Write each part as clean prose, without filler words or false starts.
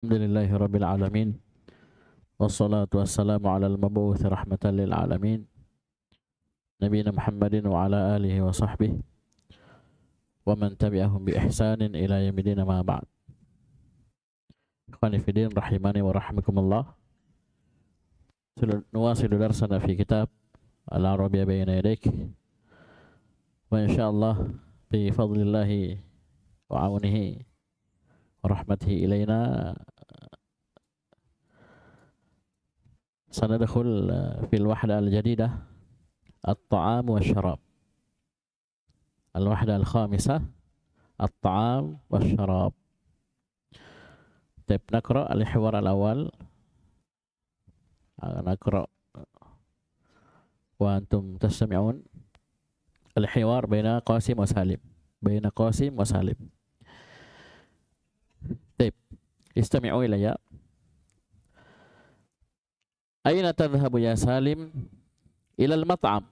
Alhamdulillahirabbil alamin, wassalatu wassalamu ala al-mabu'uts rahmatan lil alamin, nabiyina Muhammadin wa ala alihi wa sahbihi wa man tabi'ahum bi ihsanin ila yaumil ba'd. Ikhwani fi din rahimani wa rahimakumullah. Nuwasilu darsana fi kitab al-arabiyya bayna yadayk, wa insyaallah bi fadlillahi wa aunihi rahmatihi ilaina sanadkhul fil wahda al-jadidah at-ta'am wa syarab. Al-wahda al-khamisah at-ta'am wa syarab. Tep naqra al-hiwar al-awwal, naqra wa antum tasma'un al-hiwar baina Qasim wa Salim, baina Qasim wa Salim. طيب استمعوا إلي. أين تذهب يا سالم؟ إلى المطعم.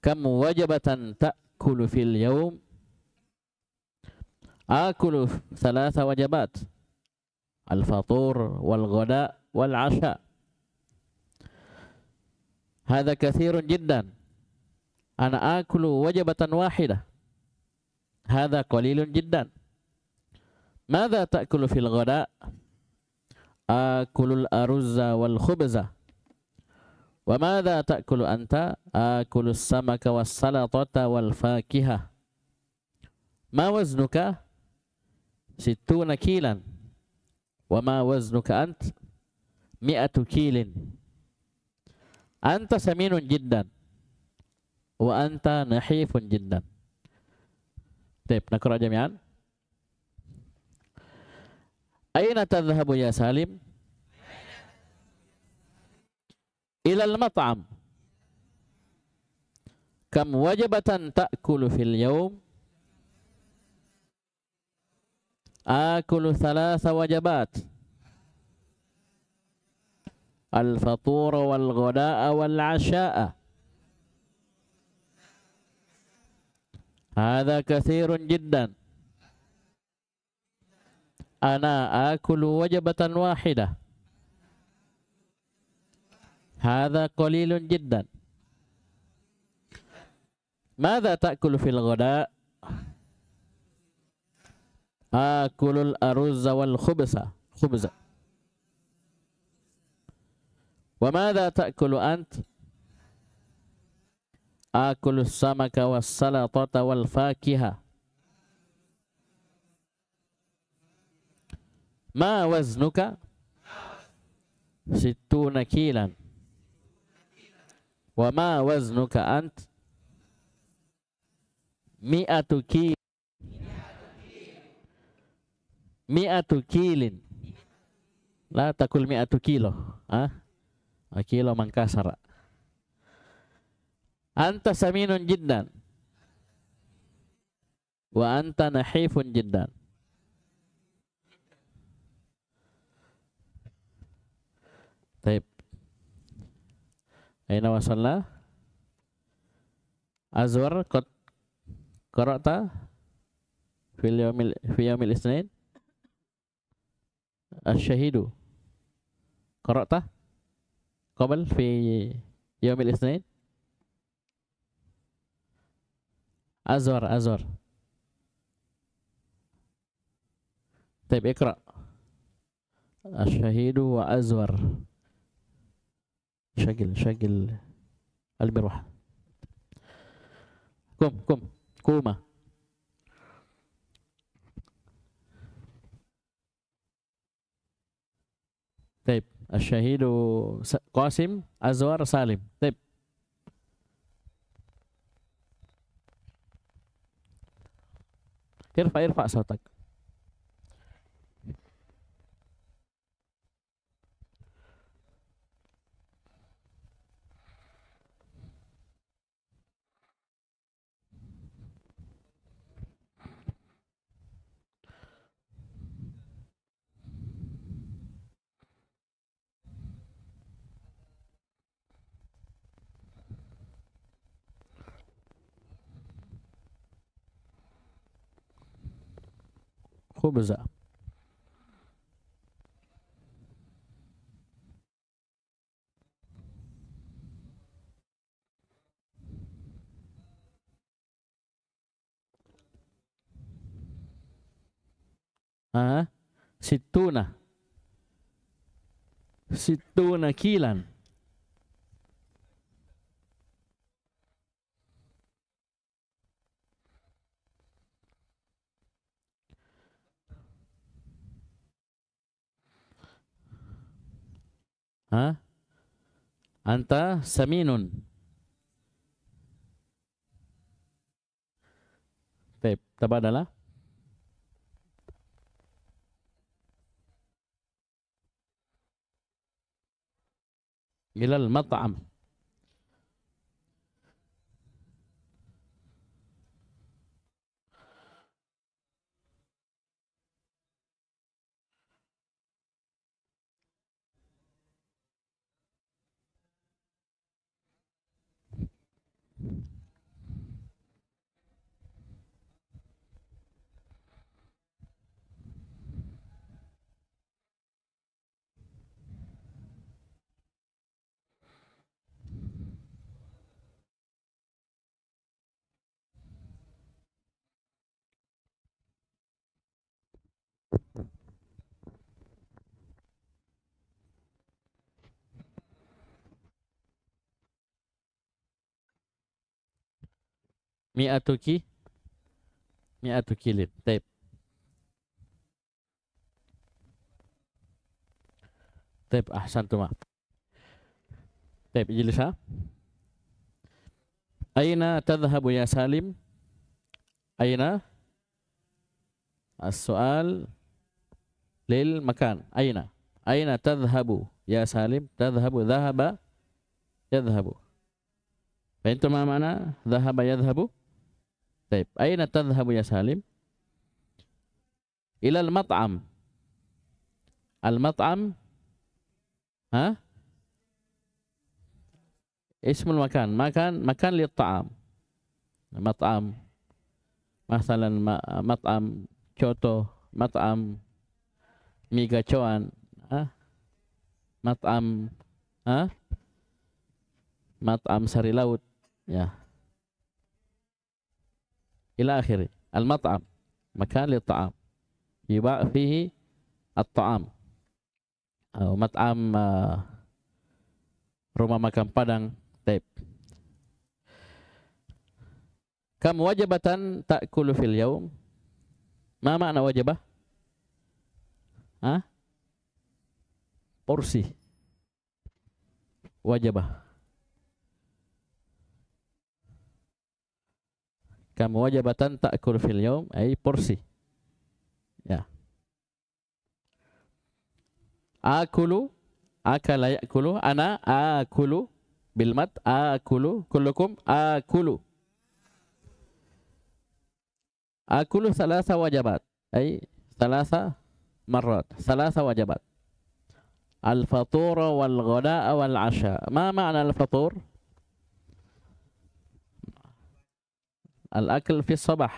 كم وجبة تأكل في اليوم؟ آكل 3 وجبات، الفطور والغداء والعشاء. هذا كثير جدا. أنا آكل وجبة واحدة، هذا قليل جدا. ماذا تأكل في الغداء؟ آكل الأرز والخبز. وماذا تأكل أنت؟ آكل السمك والسلطة والفاكهة. ما وزنك؟ 60 كيلا. وما وزنك أنت؟ 100 كيل. أنت سمين جدا وأنت نحيف جدا. طيب نقرأ جميعا. أين تذهب يا سالم؟ إلى المطعم. كم وجبة تأكل في اليوم؟ آكل 3 وجبات، الفطور والغداء والعشاء. هذا كثير جدا. أنا آكل وجبة واحدة، هذا قليل جدا. ماذا تأكل في الغداء؟ آكل الأرز والخبز. وماذا تأكل أنت؟ آكل السمك والسلطة والفاكهة. ما وزنك؟ 60 كيلا. وما وزنك أنت؟ 100 كيل. 100 كيل. لا تأكل 100 كيلو. كيلو من كسر. أنت سمين جدا وأنت نحيف جدا. Baik. Aina wasallah. Azwar qad qara'ta fil yaumil itsnain? Asy-syahidu. Qara'ta qabl fi yaumil itsnain? Azwar. Baik, iqra. Asy-syahidu wa Azwar. شغل المروحة. قومة. طيب الشهيد قاسم، أزوار، سالم. طيب ارفع صوتك. خبزة Situna kilan. Anta saminun. Baik, tabadalah. Ilal mat'am. Mi'atu kilin. Taib. Taib ahsantuma. Taib ijlisha. Aina tadhabu ya Salim? Aina? As-su'al lil makan. Aina? Aina tadhabu ya Salim? Tadhabu dhahaba yadhabu. Fahimtum ma ma'na dhahaba yadhabu? Baik, aina tadhhabu ya Salim? Ilal mat'am. Al mat'am ismul makan. Makan li ta'am. Mat'am. Masalan mat'am coto, mat'am migacoan, mat'am mat'am sari laut, ya. Ila akhiri. Al-mat'am. Makan li ta'am. Yuba' fihi at-ta'am. Mat'am rumah makan Padang. Taib. Kam wajabatan ta'kulu fil yaum. Ma makna wajabah? Porsi. Wajabah. Kamu wajibatan ta'kul fil yaum, ay porsi. Ya. Akulu, akala yakulu, ana akulu, bilmat akulu, kullukum akulu. Akulu salasa wajibat, ay salasa marrat, salasa wajibat. Al-fatura wal-ghada'a wal-asha. Ma ma'na al-fatur? Al-akl fi sabah.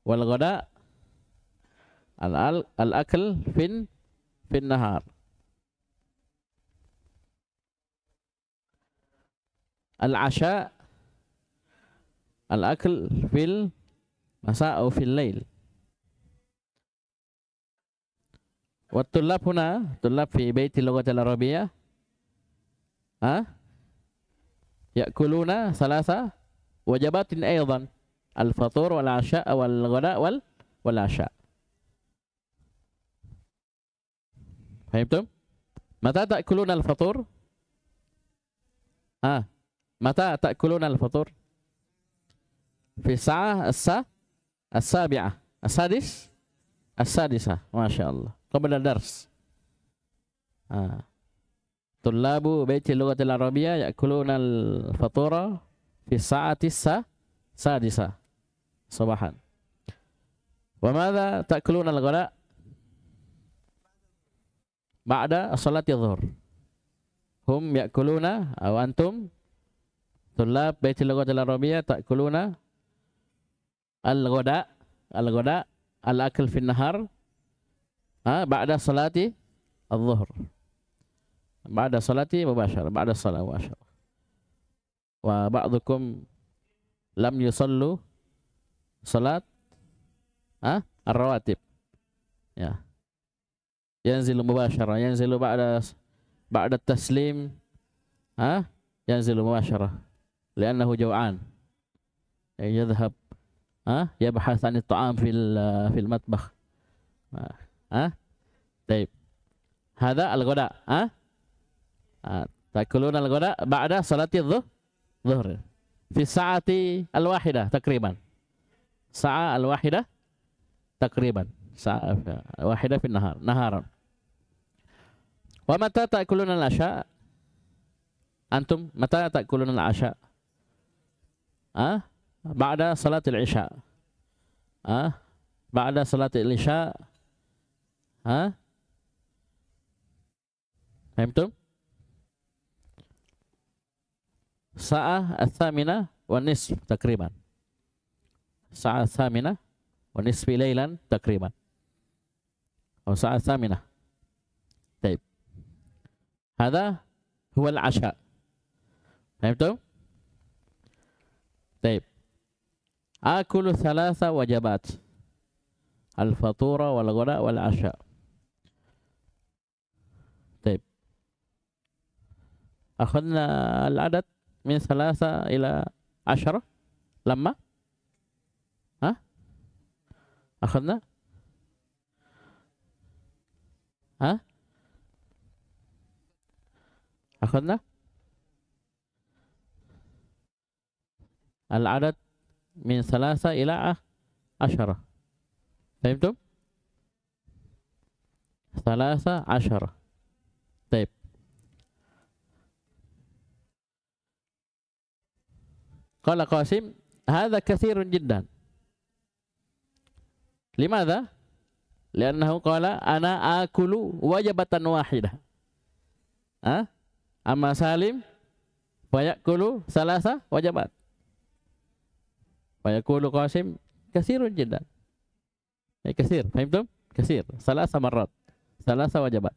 Wal ghada al-akl fin nahar. Al-asha al-akl fil masa atau fil lail. Wat-tullab huna, tullab fi baiti lughati al-arabiyyah. Ya'kuluna salasa wajabatin aydan. Al-fatur wal 'asha wal ghada wal 'asha. Fahimtum? Mata ta'kuluna al-fatur? Mata ta'kuluna al-fatur? Fi sa'ah as-sabi'ah, as-sadis, as-sadisah. Masyaallah. Qabla dars. Tullabu baiti lughati al-arabiyyah ya'kuluna al-fatura fi sa'ati sadisa sabahan. Wa madza ta'kuluna al-ghada? Ba'da as-salati adh-dhuhr. Hum ya'kuluna aw antum tullab baiti lughati al-arabiyyah ta'kuluna al-ghada al-ghada al-akl fi an-nahar. Ba'da salati al-zuhur. Ba'da salati mubashar. Ba'da salat mubashar. Wa ba'dukum lam yusallu salat ar-rawatib. Ya. Yanzilu mubasharah, yanzilu ba'da taslim. Yanzilu mubasharah li'annahu jaw'an. Yadhhab yabhath 'an at-ta'am fil matbakh. Baik. Hada al-ghada, takuluna al-ghada ba'da salati adh-dhuhr. Fi sa'ati al-wahidah takriban. Sa'a al-wahidah takriban. Sa'a al-wahidah fi nahar, naharan. Wa mata ta'kuluna al-'asha? Antum mata ta'kuluna al-'asha? Ba'da salatil isya. Ba'da salatil isya. Fahimtum? Sa'ah al-thamina wa nisf takriban. Sa'ah al-thamina wa nisfi laylan takriban. Atau sa'ah al-thamina. Baik. Hada huwa al-'asha. Fahimtum? Baik. Akulu thalatha wajabat. Al-fatura wal-ghada wal-'asha. Baik. Akhadna al-adad min thalatha ila 10 lamma? Akhadna? Akhadna? Al-adad min thalatha ila 10. فهمتم؟ 13. طيب. قال قاسم هذا كثير جدا. لماذا؟ لأنه قال أنا آكل وجبة واحدة. أما سالم فيأكل 3 وجبات. فيقول قاسم كثير جدا. Kasir, fahimtum? Kasir, salasa marrat, salasa wajabat.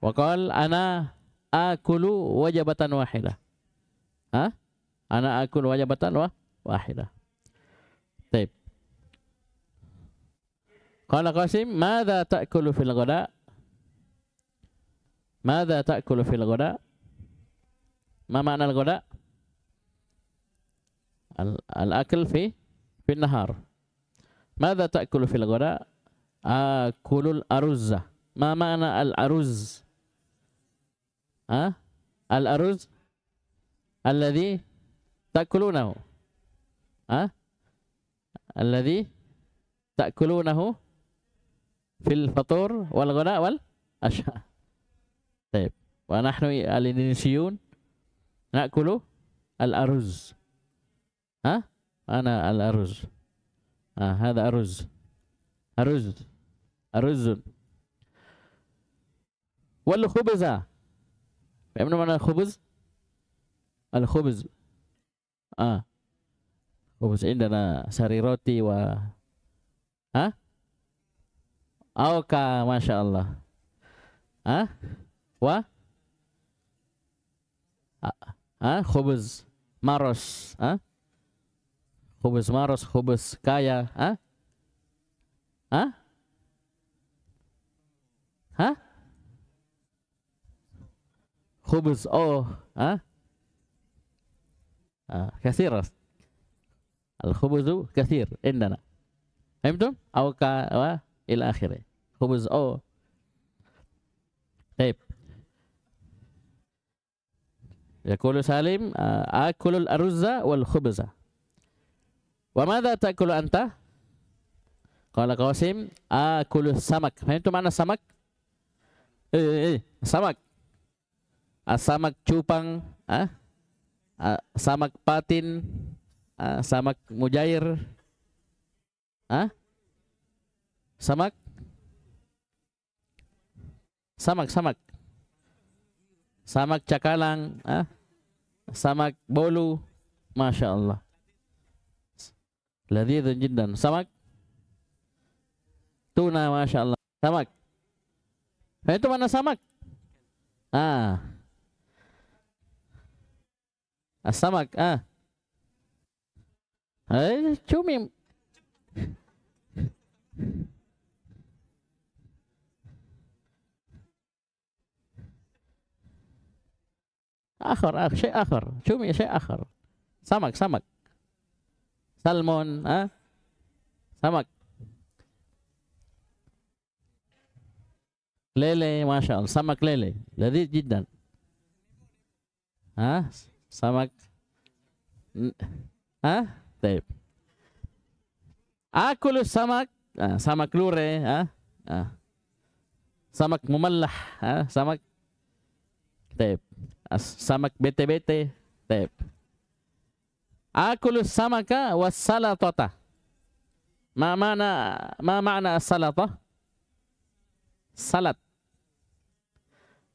Wa qala ana akulu wajabatan wahidah. Ana akulu wajabatan wahidah. Baik. Qala Qasim, "Madza ta'kulu fil ghada?" Madza ta'kulu fil ghada? Ma ma'na al ghada? Al-akl fi an-nahar. ماذا تأكل في الغداء؟ آكل الأرز. ما معنى الأرز؟ الأرز الذي تأكلونه. الذي تأكلونه في الفطور والغداء والعشاء. طيب. ونحن الإندونيسيون نأكل الأرز. أنا الأرز. هذا أرز أرز أرز والخبز فهمنا معنى الخبز الخبز خبز عندنا ساري روتي و أوكا ما شاء الله و خبز مارس Khubus maros, khubus kaya, Khubus kathir. Al-khubuzu kathir indana. Fahimtum? Awka wa ila akhirih. Khubus Taib. Yaqulu Salim, akulul aruzza wal khubza. Wa madza ta'kulu anta? Qala Qasim, akulu samak. Fahimtum mana samak? Samak. Samak cupang, samak patin, samak mujair. Samak? Samak. Samak cakalang, samak bolu. Masya Allah. Ladzidun jiddan. Samak tuna, masya Allah. Samak. Itu mana samak? Samak. Cumi. Akhir, syai akhir, cumi syai akhir. Samak, samak. Salmon, samak. Lele, masya Allah, samak lele. Lezat jiddan. Samak. Taib. Aku lu samak, samak lure, samak mumallah, samak. Taib. Samak bete-bete, taib. Akulu samaka wassalatata. Ma makna as-salata? Salat.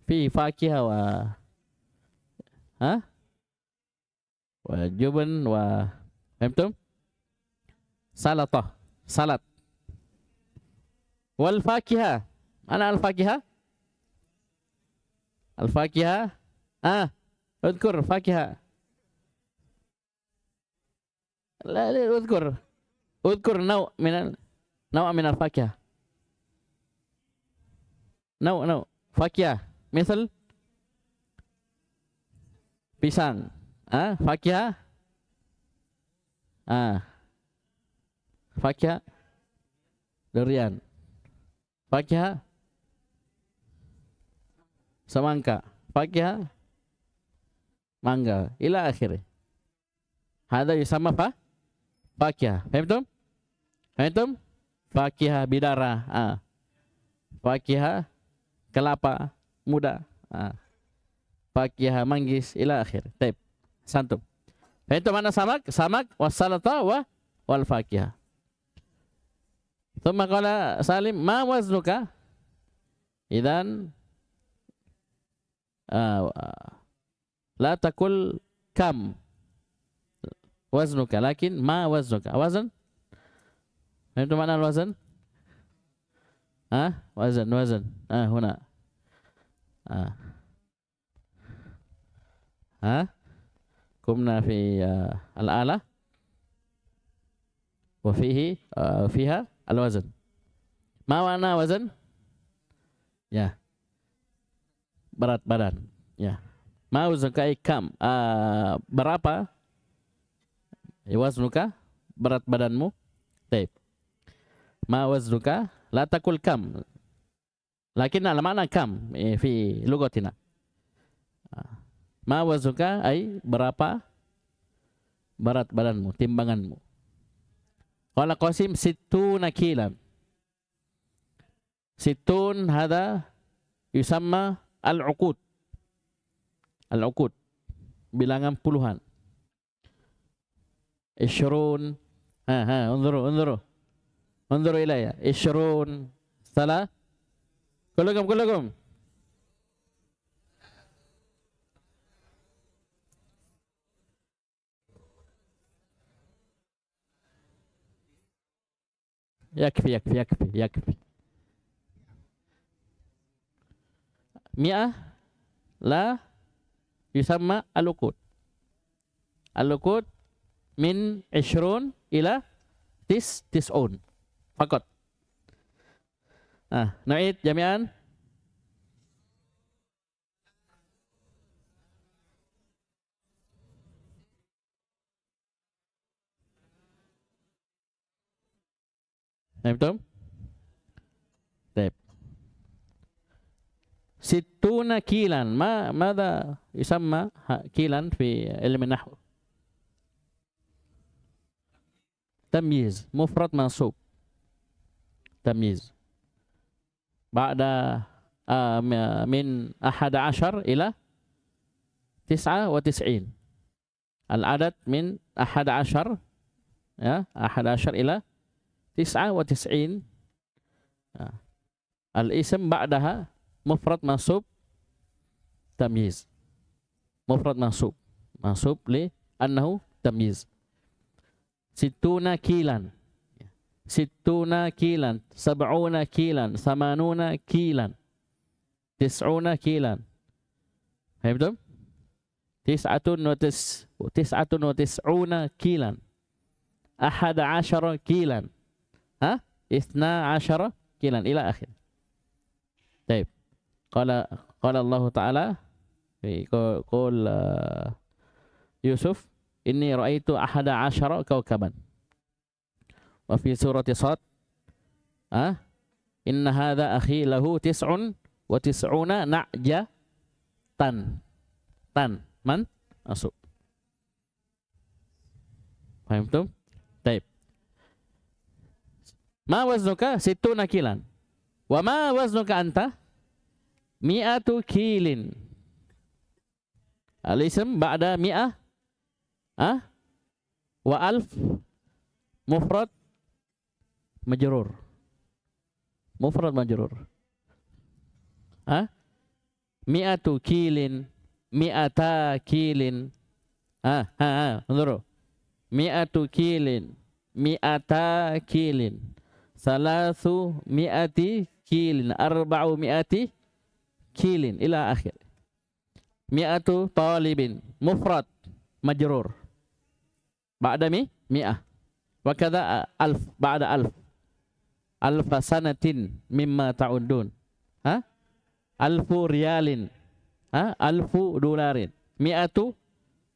Fi fakiha wa wa jubun wa fahimtum? Salata, salat. Wal fakiha. Mana al-fakiha? Al-fakiha udhkur fakiha. La udhkur. Udhkur naw' minal fakiha. Naw' fakiha. Misal pisang. Fakiha. Fakiha durian. Fakiha semangka. Fakiha mangga ila akhirnya. Hada yusama fakihah. Fahimtum? Fahimtum? Fakihah bidara. Fakihah kelapa muda. Fakihah manggis ila akhir. Taib. Santum. Fahimtum mana samak? Samak wassalata wa wal fakihah. Thumma qala Salim, ma waznuka? Idan la takul kam waznuka, lakin ma waznuka. Wazan? Itu mana wazan? Wazan. Huna. Kumna fi al-ala wa fihi fiha al-wazan. Ma wana wazan? Ya. Berat badan. Ya. Ma waznuka ikam, berapa waznuka, berat badanmu. Taib. Ma waznuka la takul kam, lakin al ma'na kam fi lugatina. Ma waznuka ay berapa berat badanmu, timbanganmu. Qala Qasim sittuna kilan. Sittun hada yusamma al-uqud. Al-uqud bilangan puluhan. Ishrun. Unzuru ilayya. Ishrun. Salah. Kulukum. Yakfi. Mi'ah. La. Yusamma al-uqud. Al-uqud min 20 ila tis'un. Fakat. Na'id jami'an. Na'ibtum? Taib. Situna kilan. Mada yusamma kilan fi ilmi nahwu? Tamyiz. Mufrad mansub. Tamyiz. Ba'da min ahada ashar ila tis'a wa tis'in. Al-adad min ahada ashar. Ahada ashar ila tis'a wa tis'in. Al-ism ba'daha mufrad mansub tamyiz. Mufrad mansub. Mansub li annahu tamyiz. Sittuna kilan. Sittuna kilan. Sab'una kilan. Samanuna kilan. Tis'una kilan. Faham? Tis'atun wa tis'una kilan. ahada asyara kilan. Hah? Isna asyara kilan ila akhir. Baik. Qala Allah Ta'ala qul Yusuf inni ra'aitu ahada asyara kawkaban. Wa fi surati Sad. Hah? Inna hadha akhi lahu tis'un wa tis'una na'ja tan man asuk. Paham tu? Taib. Ma waznuka situna kilan. Wa ma waznuka anta mi'atu kilin. Al-ism ba'da mi'ah wa alf mufrad majrur. Mufrad majrur. Mi'atu kilin, mi'ata kilin. Menurut mi'atu kilin, mi'ata kilin, salasu mi'ati kilin, arba'u mi'ati kilin ila akhir. Mi'atu talibin mufrad majrur ba'da mi'ah wa kadza alf ba'da alf, alfa sanatin mimma ta'udun, alfu riyalin, alfu dolarin, mi'atu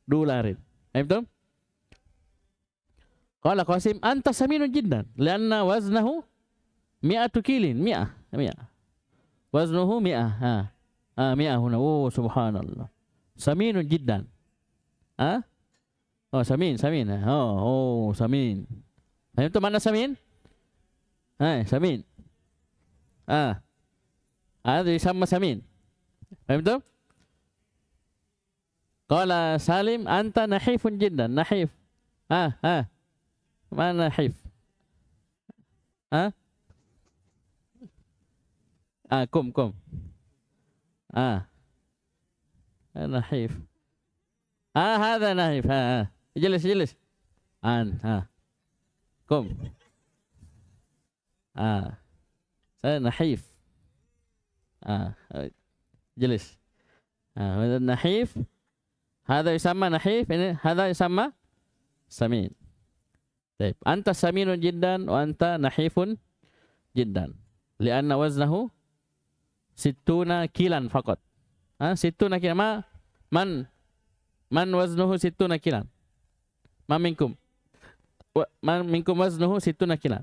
dolarin. Paham? Qala Qasim anta saminun jiddan lianna waznahu mi'atu kilin, mi'ah waznuhu mi'ah, mi'ah huna. Oh subhanallah, saminun jiddan. Oh samin oh samin. Paham tu mana samin? Samin jadi sama samin. Paham tu? Qala Salim anta nahifun jiddan, nahif mana hif? Kum. Nahif. Hadha nahif. Jelis. An. Kum. Saya nahif. Jelis. Nahif. Hadha yusamma nahif. Ini hadha yusamma samin. Baik, anta saminun jiddan wa anta nahifun jiddan. Lianna waznahu situna kilan faqat. Situna kilan man waznuhu situna kilan. Man minkum waznuhu situna kilan.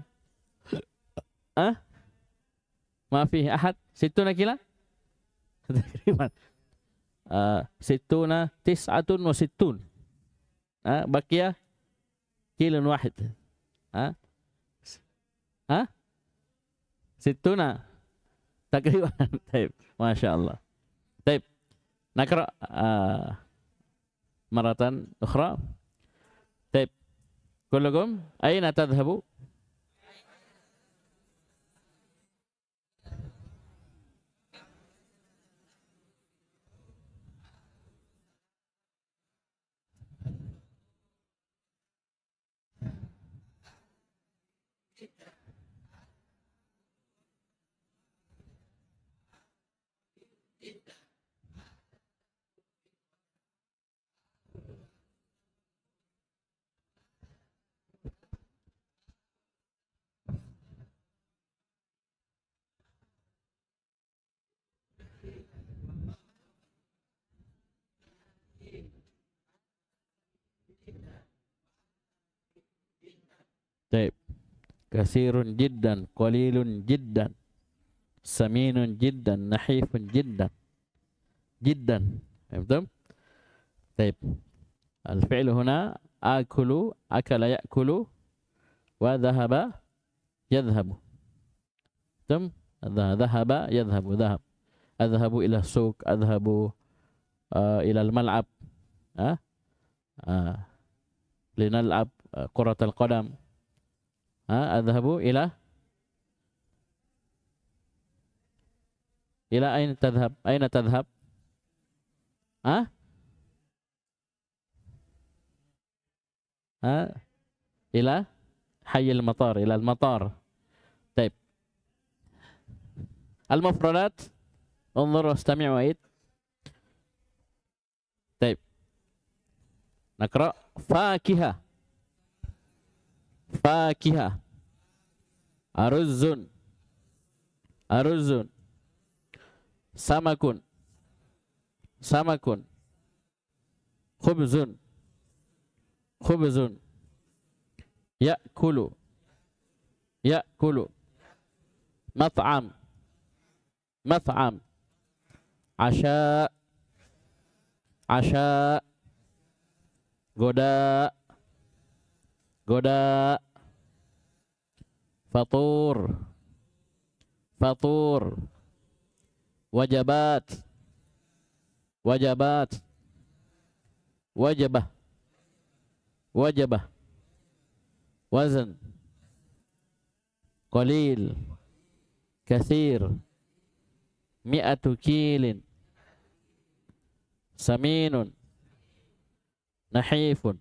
Ma fihi ahad situna kilan. Takriban. Situna tis'atun wa situn. Baqiyah kilun wahid. Situna takriban. Taib, masya Allah. Taib, nakra maratan ukhra. Taib, kullukum aina tadhhabu? Taib. Kasirun jiddan, qalilun jiddan, saminun jiddan, nahifun jiddan. Jiddan. Faham? Taib. Al-fi'l huna akulu, akala yakulu, wa dhahaba yadhhabu. Faham? Dhahaba yadhhabu, dhahab. Adhhabu ila suq, adhhabu ila al-mal'ab. Linal'ab quratal qadam. Adhabu ila aina tadhhab? Aina tadhhab? Ila hayy al-matar, ila al-matar. Taib. Al-mufradat unzur wastami' wa id. Taib. Naqra fakiha. Fakihah. Aruzun. Aruzun. Samakun. Samakun. Khubzun. Khubzun. Ya'kulu. Ya'kulu. Mat'am. Mat'am. Asha. Asha. Goda. Goda. Fatur. Fatur. Wajabat. Wajabat. Wajabah. Wajabah. Wazan. Qalil. Kathir. Mi'atu kilin. Saminun. Nahifun.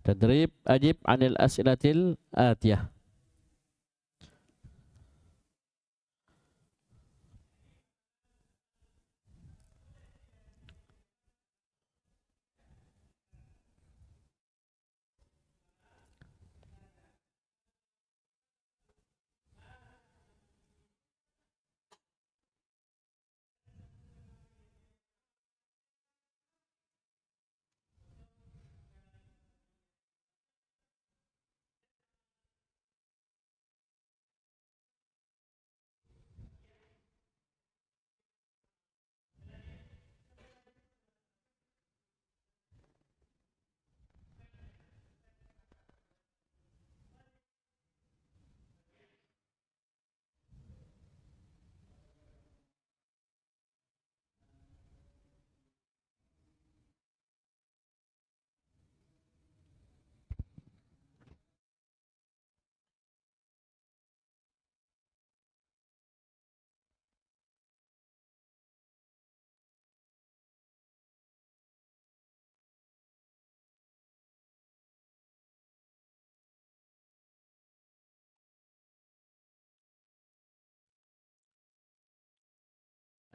Tadrib ajib anil as'ilatil atiyah.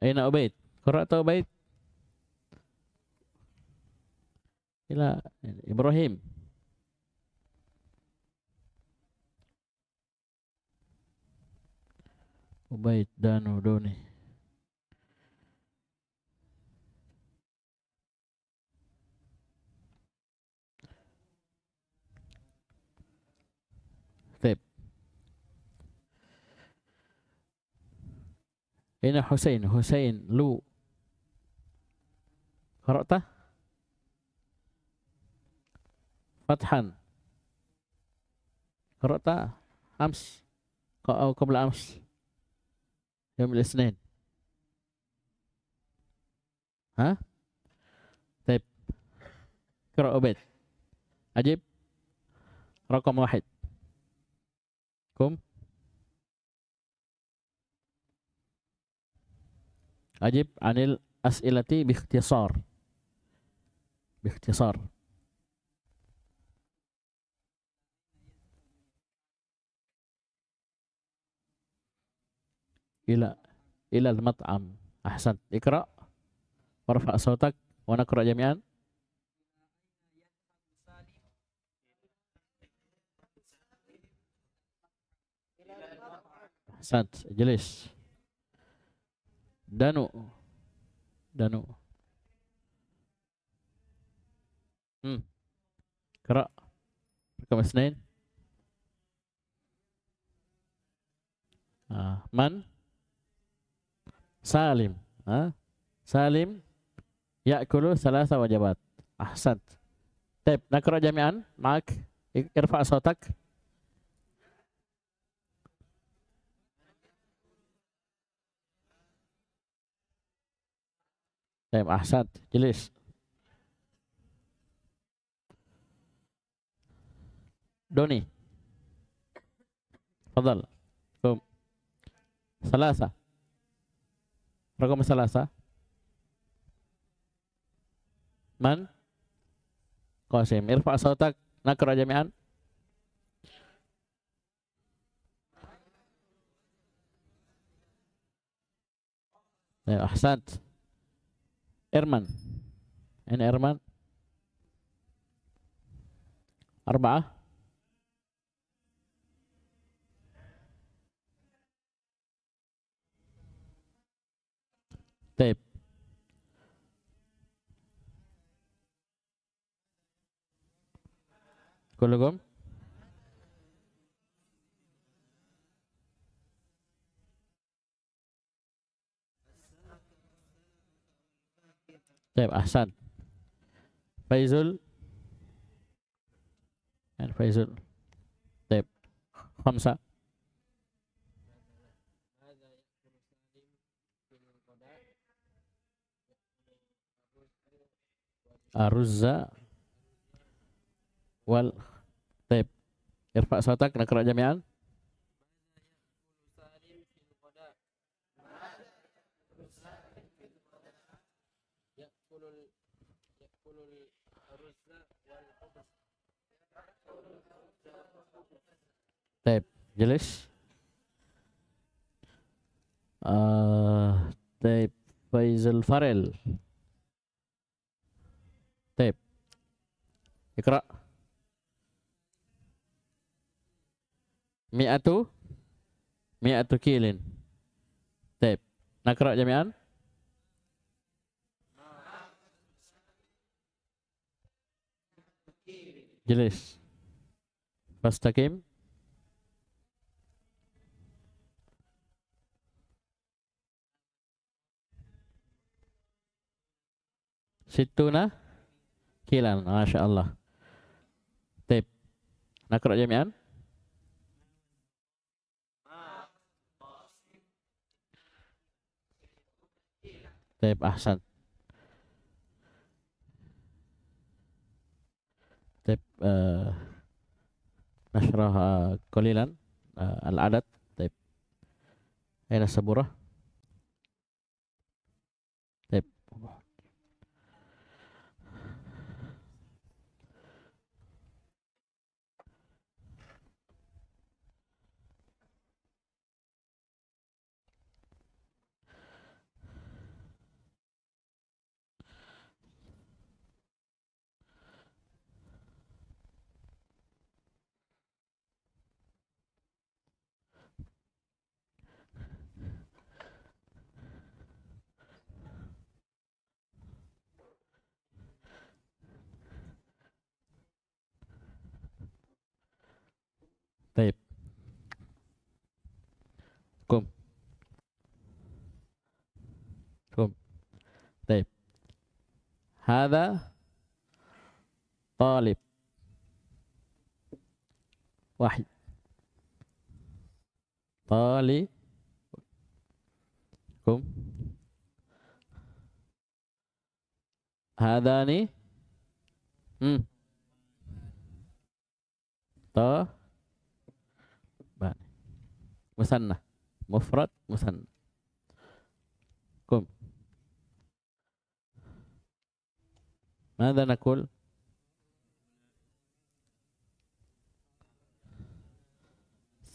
Aina Ubaid, qara'ta Ubaid? Ila Ibrahim. Ubaid dan Udoni. Tep. Ina Husain, Husain, Lu. Qara'ta? Fathan. Qara'ta? Ams. Atau qabla ams. Yawm al-Itsnain. Ha? Taib. Qira' Ubaid. Ajib. Rakam 1. Kum. أجب عن الأسئلة باختصار باختصار إلى المطعم أحسنت اقرأ وارفع صوتك ونقرأ جميعا أحسنت اجلس Danu, Danu, Kera, rekam Isnain, Man, Salim, Salim, Ya'kulu salasa wajabat, Ahsant, Taib, nakra jami'an, Ma'ak, irfa' sautak, Taib ahsad, jelis. Doni. Fadal. Kum. Salasa. Rakam salasa. Man. Qasim. Irfa' sautak. Nakra jami'an. Taib ahsad. Irman, أين إرمان؟ أربعة. طيب كلكم طيب أحسن فيزل فيزل طيب خمسة Aruzza wal taib irfa sawtak nakra jami'an taib jelas taib Faizul Farel طيب اقرأ مئة كيل طيب نقرأ جميعا جلس فاستقيم ستون kilan, masya Allah. Tip, nakra jami'an. Tip, ahsan. Tip, nashrah qalilan al-adad. Tip, aina saburah. Tip. طيب قم قم طيب هذا طالب واحد طالب قم هذاني طالب musannah mufrad musannah kum ماذا نقول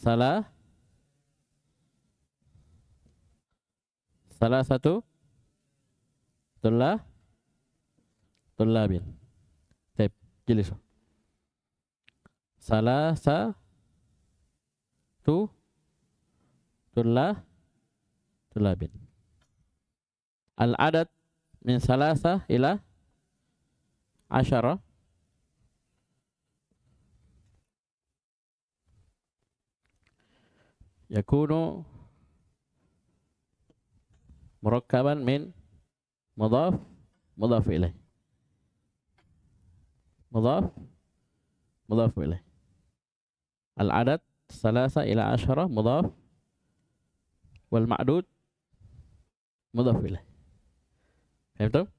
ثلاثة طلاب طيب جلسوا ثلاثة tulabin al-adad min salasa ila asyara yakunu murakkaban min mudhaf ilaih al-adad salasa ila asyara mudhaf wal ma'dud mudhaf ilaih. Faham?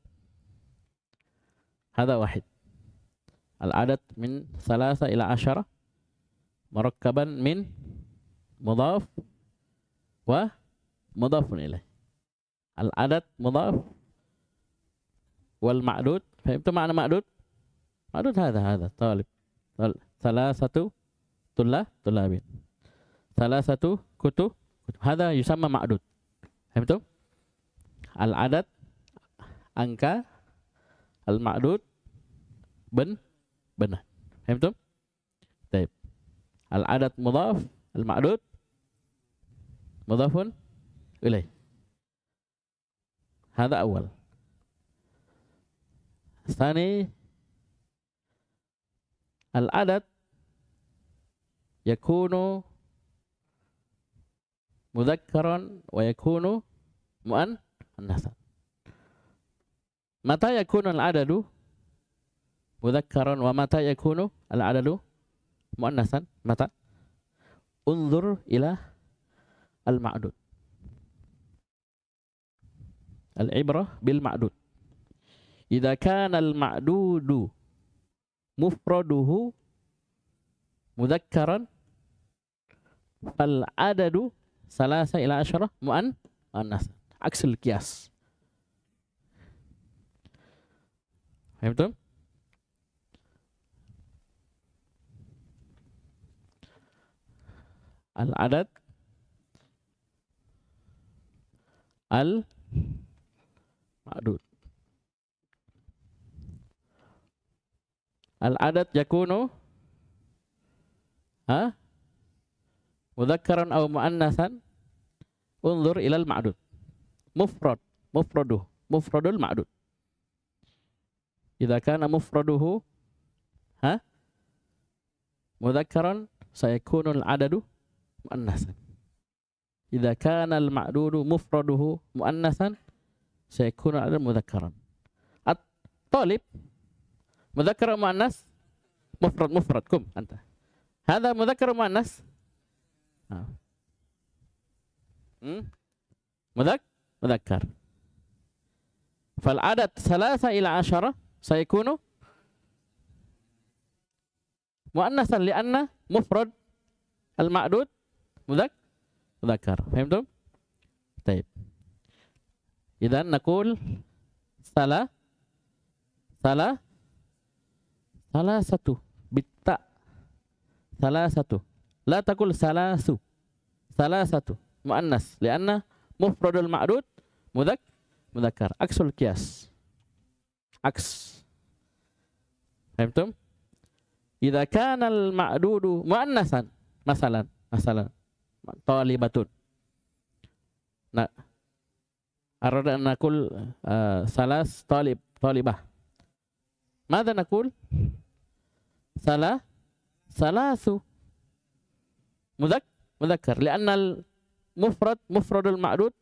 Hada wahid. Al-adad min salasa ila asyara murakkaban min mudhaf wa mudhaf ilaih. Al-adad mudhaf wal ma'dud. Faham makna ma'dud? Ma'dud hada talib. Salasatu tulabin. Salasatu kutub hada yusamma ma'dud. Betul? Al-adad angka al-ma'dud benar. Faham? Baik. Al-adad mudhaf, al-ma'dud mudhafun ilaih. Hada awal. Tsani al-adad yakunu mudhakkaran wa yakunu muannatsan. Mata yakunu al-adadu mudhakkaran wa mata yakunu al-adadu muannatsan? Mata. Unzur ila al-ma'dud. Al-ibrah bil ma'dud. Idza kana al-ma'dudu mufraduhu mudhakkaran al-adadu salasa ila asyarah muannatsan. Aksul qiyas. Faham? Al-adad al-ma'dud. Al-adad yakunu mudhakkaran aw muannatsan. Unzur ilal ma'dud. Mufrad, mufraduh, mufradul ma'dud. Idza kana mufraduhu mudhakkaran sayakunul adadu muannatsan. Idza kana al-ma'dudu mufraduhu muannatsan sayakunu al mudhakkaran. At-talib mudhakkar muannas mufrad mufradkum anta. Hadza mudhakkar muannas. Mudhakkar. Fal adad 3 ila 10 sayakunu muannatsan li'anna mufrad al-ma'dud mudhakkar. Fahimtum? Baik. Idzan naqul salasatu bitta. Salasatu. La taqul salasu. Salasatu muannas li'anna mufradul ma'dud mudhakkar. Aksul qiyas. Aks. Fahimtum? Idza kana al-ma'dudu muannatsan masalan talibatun. Nah, arada naqul salas talib talibah. Mada naqul? Salasu mudhakkar li'anna al-mufrad mufradul ma'dud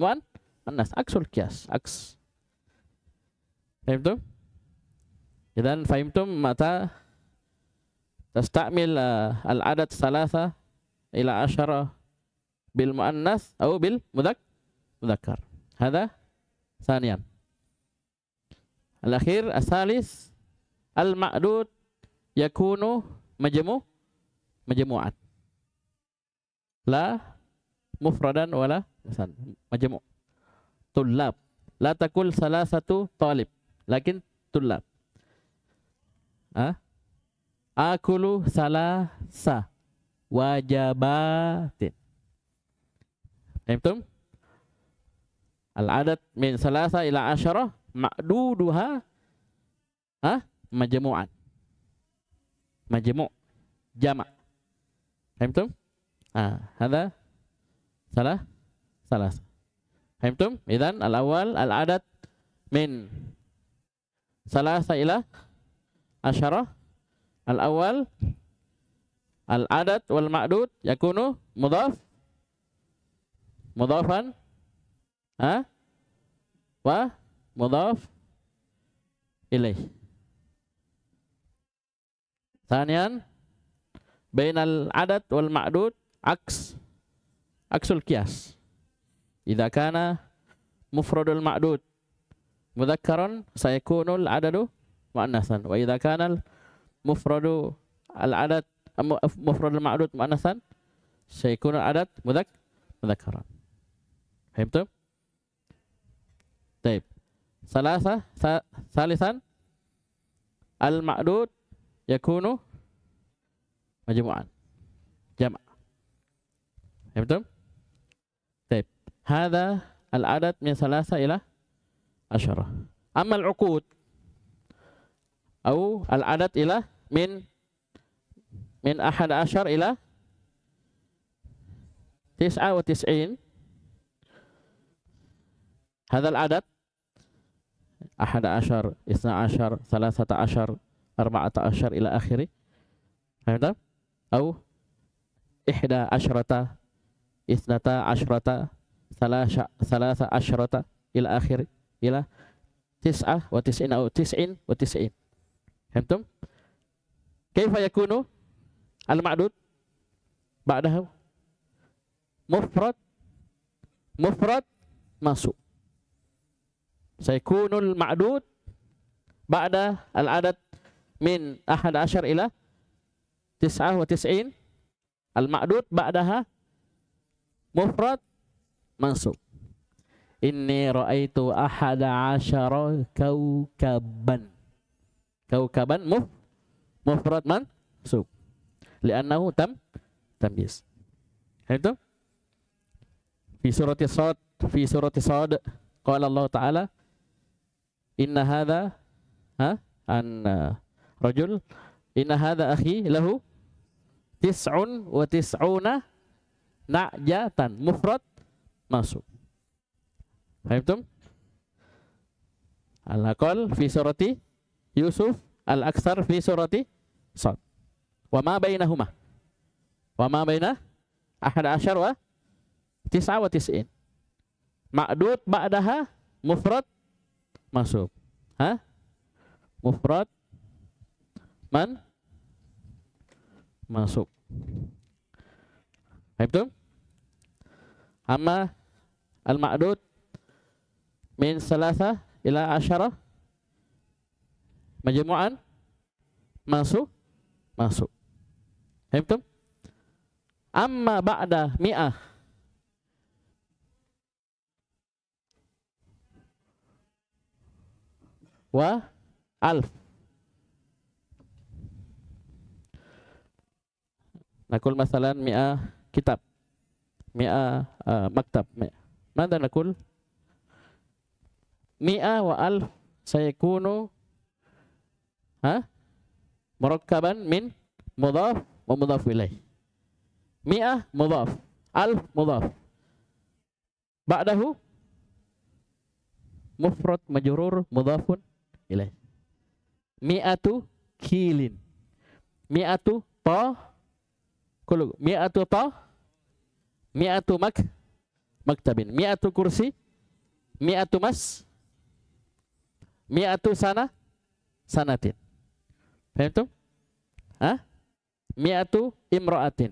wan annas. Aksul qiyas. Aks. Fahimtum? Idzan fahimtum mata tastamil al-adad 3 ila 10 bil muannas atau bil mudzakkar. Hada tsaniyan. Al-akhir as-salis al-ma'dud yakunu majmu'at. La mufradan wala san majmu'. Tullab. La taqul salasatu talib, lakin tullab. Akulu salasa wajabatin. Fahimtum? Al-adat min salasa ila 10 ma'duduha majmu'an. Majmu' jama'. Fahimtum? Hada salasa. Fahimtum? Idzan al-awwal al-adat min salasa ila 10. Al-awwal al-adad wal ma'dud yakunu mudhafan wa mudhaf ilaih. Tsaniyan bainal adad wal ma'dud aksul qiyas. Idza kana mufradul ma'dud mudhakkaran sayakunul adadu muannatsan wa idza kana mufradu al-adad mufradul ma'dud muannatsan sayakunu al-adad mudhakkaran. Fahimtum? Baik. Salisan al-ma'dud yakunu majmu'an jama'. Fahimtum? Baik. Hadza al-adad min 3 ila 10. Amal uqud au al-adad ila min ahad asyar ila tis'a wa tis'in. Hadzal adad ahad asyar, isna asyar, salasata asyar, arba'ata asyar ila akhiri. Faham tak? Au ihda asyrata, isnata asyrata, salasa asyrata ila akhiri ila tis'ah wa tis'in au tis'in wa tis'in. Faham tak? Kaifa yakunu al-ma'dud ba'dahu mufrad masuk. Saykunul ma'dud ba'da al-adad min ahad asyar ila tis'ah wa tis'in. Al-ma'dud ba'daha mufrad mansub. Inni ra'aitu ahad asyara kawkaban. Kawkaban mufrad mansub li'annahu tamyiz. Itu fi surati Sad, fi surati Sad qala Allah Ta'ala inna hadza rajul inna hadza akhi lahu tis'un wa tis'una na'jatan mufrad masuk. Fahimtum? Al-Aqal fi surati Yusuf, al-Aksar fi surati Sad. Wa ma bainahuma wa ma baina ahad asyar wa tis'a wa tis'in. Ma'dud ba'daha mufrad masuk. Mufrad man masuk. Betul? Amma al-ma'dud min salasa ila asyara majmu'an masuk. Betul? Amma ba'da mi'ah wa alf. Nakul masalan mi'ah kitab, mi'ah maktab. Mada nakul? Mi'ah wa alf sayakunu murakkaban min mudhaf wa mudhaf ilaih. Mi'ah mudhaf, alf mudhaf. Ba'dahu mufrad majrur mudhafun ilaih. Mi'atu kilin. Mi'atu ta kuluk, mi'atu ta, mi'atu maktabin, mi'atu kursi, mi'atu mas, mi'atu sanatin. Paham tu? Mi'atu imra'atin,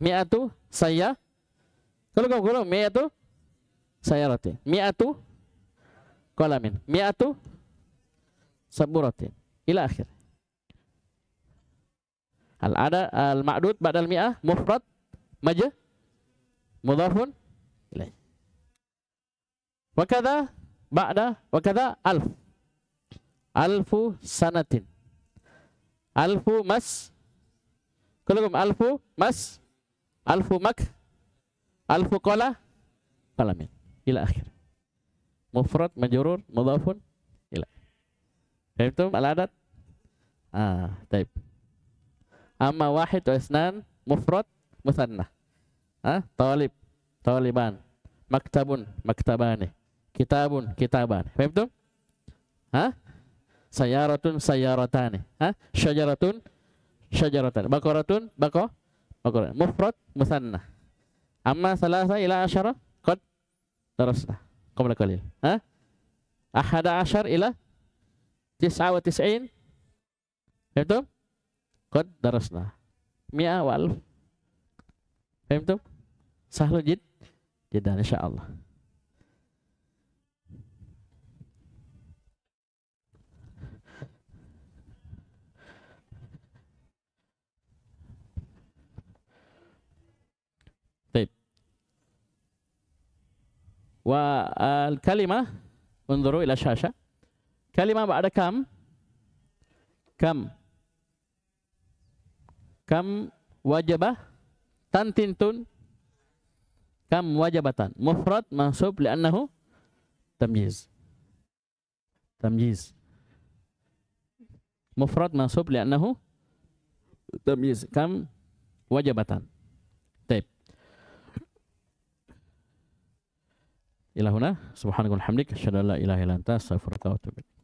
mi'atu saya, kuluk, mi'atu sayaratin, mi'atu kolamin, mi'atu saburatin, ila akhir. Al-ada al-ma'dud ba'dal mi'ah mufrad majrur mudhafun ilaih. Wa kadza ba'da wa kadza alf. Alfu sanatin. Alfu mas. Kullukum alfu mas. Alfu mak. Alfu qala qalamin ila akhir. Mufrad majrur mudhafun ilaih. Fahimtum al-adat? Taib. Amma wahid wa isnan mufrad musanna. Talib taliban, maktabun maktabani, kitabun kitabani. Paham tu? Sayaratun sayaratani, syajaratun syajaratani, baqaratun baqaratun. Mufrad musanna. Amma salasa ila asyara qad darasna qabla qalil. Ahada asyar ila tis'a wa tis'in. Paham tu? Qad darasna mi'a wa alf. Fahimtum? Sahlu jiddan insyaallah. Baik. Wa al-kalimah unzuru ila syasha. Kalimah ba'da kam? Kam wajabah tantintun, kam wajabatan mufrad mansub li'annahu tamyiz. tamyiz. Mufrad mansub li'annahu tamyiz. Kam wajabatan. Taib. Ila huna subhanakallahumma hamdika asyhadu an la ilaha illa anta astaghfiruka wa atubu ilaik.